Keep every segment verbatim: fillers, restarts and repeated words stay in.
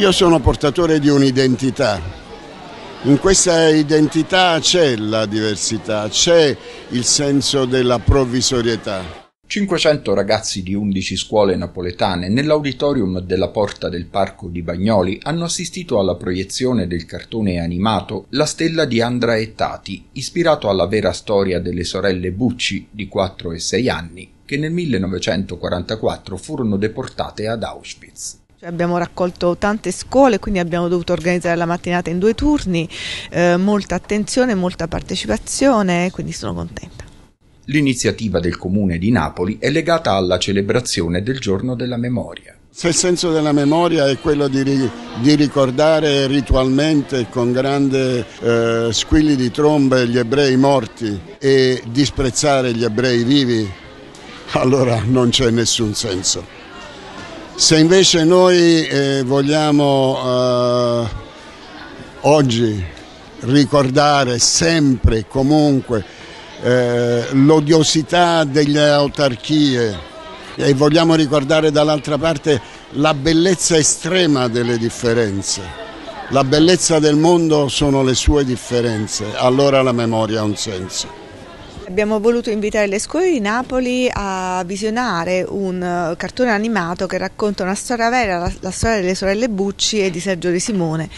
Io sono portatore di un'identità. In questa identità c'è la diversità, c'è il senso della provvisorietà. cinquecento ragazzi di undici scuole napoletane nell'auditorium della Porta del Parco di Bagnoli hanno assistito alla proiezione del cartone animato La Stella di Andra e Tati, ispirato alla vera storia delle sorelle Bucci di quattro e sei anni, che nel millenovecentoquarantaquattro furono deportate ad Auschwitz. Abbiamo raccolto tante scuole, quindi abbiamo dovuto organizzare la mattinata in due turni, eh, molta attenzione, molta partecipazione, quindi sono contenta. L'iniziativa del Comune di Napoli è legata alla celebrazione del Giorno della Memoria. Se il senso della memoria è quello di, ri, di ricordare ritualmente con grande eh, squilli di trombe gli ebrei morti e disprezzare gli ebrei vivi, allora non c'è nessun senso. Se invece noi eh, vogliamo eh, oggi ricordare sempre e comunque eh, l'odiosità delle autarchie e vogliamo ricordare dall'altra parte la bellezza estrema delle differenze, la bellezza del mondo sono le sue differenze, allora la memoria ha un senso. Abbiamo voluto invitare le scuole di Napoli a visionare un cartone animato che racconta una storia vera, la, la storia delle sorelle Bucci e di Sergio De Simone,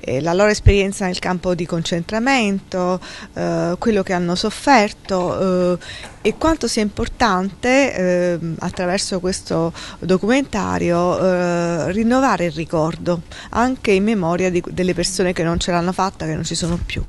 eh, la loro esperienza nel campo di concentramento, eh, quello che hanno sofferto eh, e quanto sia importante eh, attraverso questo documentario eh, rinnovare il ricordo anche in memoria di, delle persone che non ce l'hanno fatta, che non ci sono più.